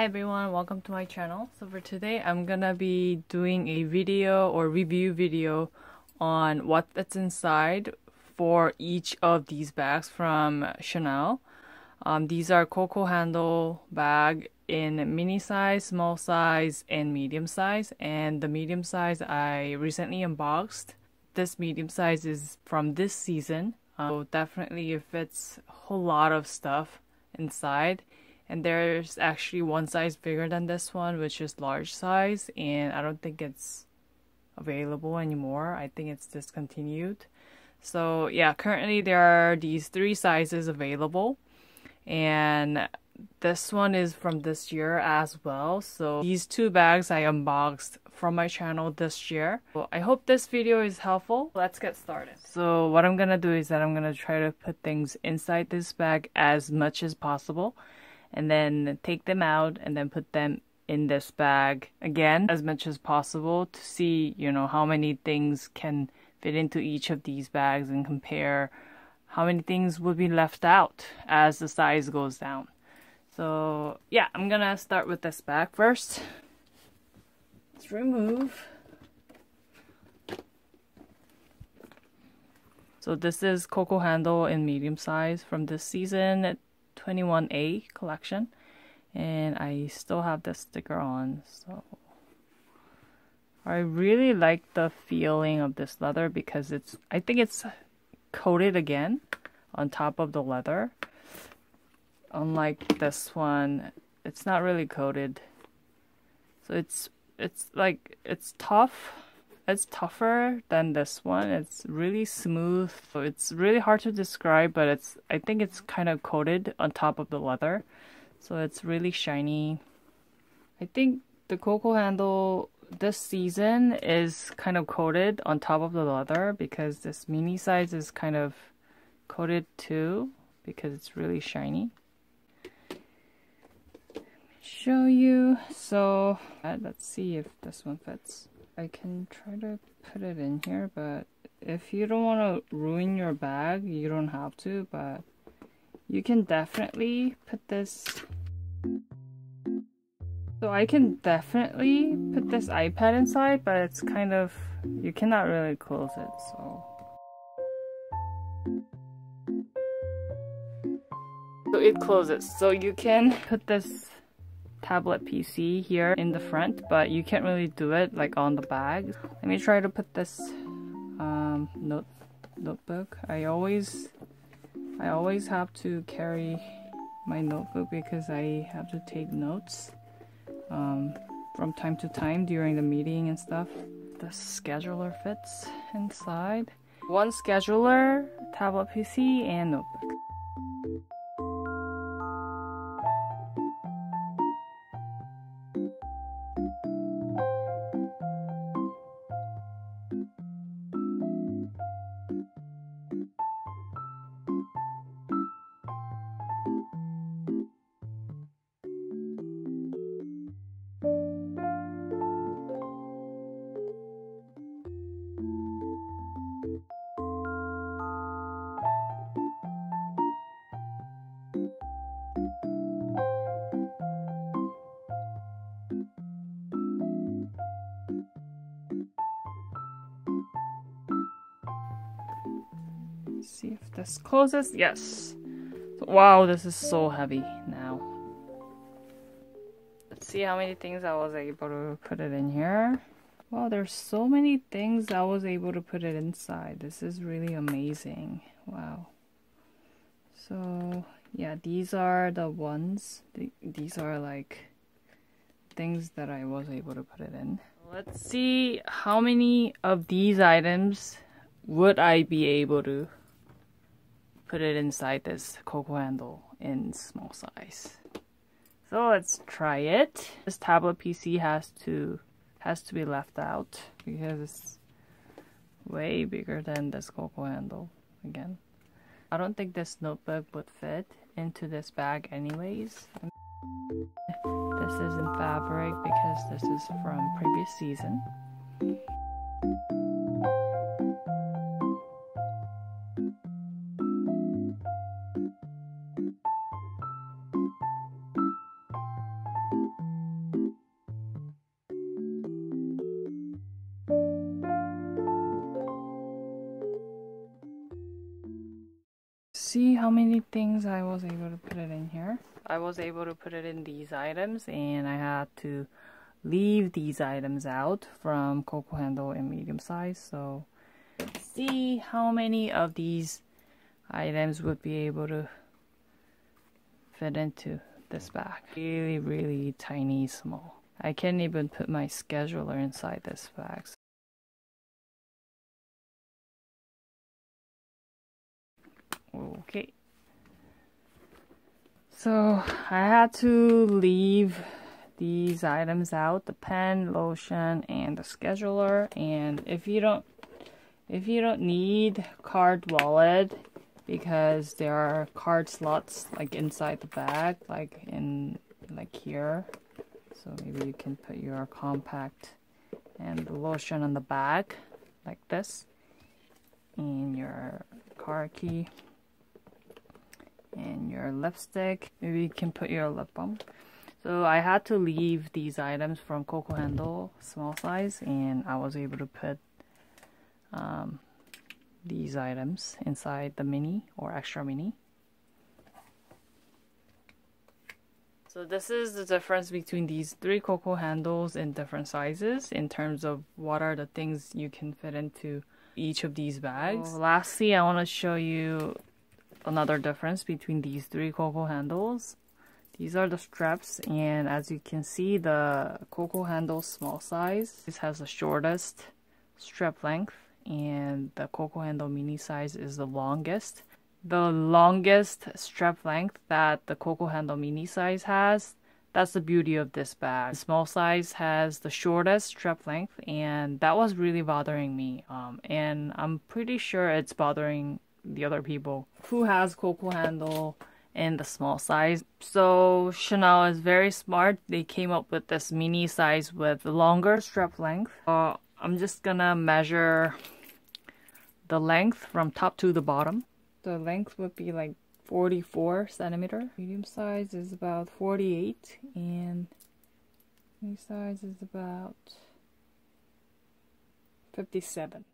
Hi everyone, welcome to my channel. So for today I'm gonna be doing a video or review video on what's inside for each of these bags from Chanel. These are Coco handle bag in mini size, small size, and medium size. And the medium size I recently unboxed. This medium size is from this season. So definitely it fits a whole lot of stuff inside. And there's actually one size bigger than this one, which is large size, and I don't think it's available anymore. I think it's discontinued. So yeah, currently there are these three sizes available, and this one is from this year as well. So these two bags I unboxed from my channel this year. Well, I hope this video is helpful. Let's get started. So what I'm gonna do is that I'm gonna try to put things inside this bag as much as possible, and then take them out and then put them in this bag again as much as possible to see, you know, how many things can fit into each of these bags and compare how many things will be left out as the size goes down. So yeah, I'm gonna start with this bag first. Let's remove. So this is Coco handle in medium size from this season 21A collection, and I still have this sticker on. So I really like the feeling of this leather because I think it's coated again on top of the leather. Unlike this one, it's not really coated. So it's tough. It's tougher than this one. It's really smooth. So it's really hard to describe, but I think it's kind of coated on top of the leather. So it's really shiny. I think the Coco handle this season is kind of coated on top of the leather because this mini size is kind of coated too because it's really shiny. Show you. So let's see if this one fits. I can try to put it in here, but if you don't want to ruin your bag, you don't have to, but you can definitely put this. So I can definitely put this iPad inside, but it's kind of, you cannot really close it, so. So it closes, so you can put this tablet PC here in the front, but you can't really do it like on the bag. Let me try to put this notebook. I always have to carry my notebook because I have to take notes from time to time during the meeting and stuff. The scheduler fits inside. One scheduler, tablet PC, and notebook. See if this closes. Yes. Wow, this is so heavy now. Let's see how many things I was able to put it in here. Wow, there's so many things I was able to put it inside. This is really amazing. Wow. So yeah, these are the ones. These are like things that I was able to put it in. Let's see how many of these items would I be able to put it inside this Coco handle in small size. So let's try it. This tablet PC has to be left out because it's way bigger than this Coco handle again. I don't think this notebook would fit into this bag anyways. This is in fabric because this is from previous season. see how many things I was able to put it in here. I was able to put it in these items, and I had to leave these items out from Coco handle and medium size. So see how many of these items would be able to fit into this bag. Really, really tiny, small. I can't even put my scheduler inside this bag. Okay, so I had to leave these items out, the pen, lotion, and the scheduler. And if you don't need card wallet, because there are card slots like inside the bag, like here, so maybe you can put your compact and the lotion on the back like this, and your card key and your lipstick. Maybe you can put your lip balm. So I had to leave these items from Coco handle small size, and I was able to put these items inside the mini or extra mini. So this is the difference between these three Coco handles in different sizes in terms of what are the things you can fit into each of these bags. So lastly, I want to show you another difference between these three Coco handles. These are the straps, and as you can see, the Coco handle small size, this has the shortest strap length, and the Coco handle mini size is the longest. The longest strap length that the Coco handle mini size has, that's the beauty of this bag. The small size has the shortest strap length, and that was really bothering me, and I'm pretty sure it's bothering the other people who has Coco handle in the small size. So Chanel is very smart. They came up with this mini size with longer strap length. I'm just gonna measure the length from top to the bottom. The length would be like 44 centimeter. Medium size is about 48, and mini size is about 57.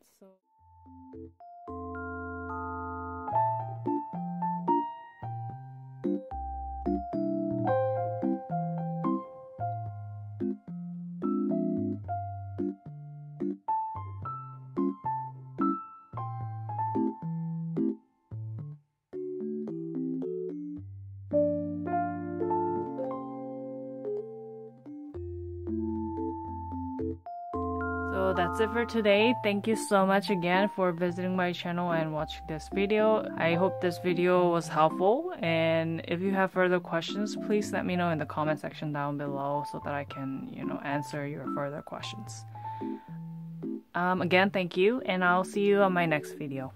So that's it for today. Thank you so much again for visiting my channel and watching this video. I hope this video was helpful, and if you have further questions, please let me know in the comment section down below so that I can, you know, answer your further questions. Again, thank you, and I'll see you on my next video.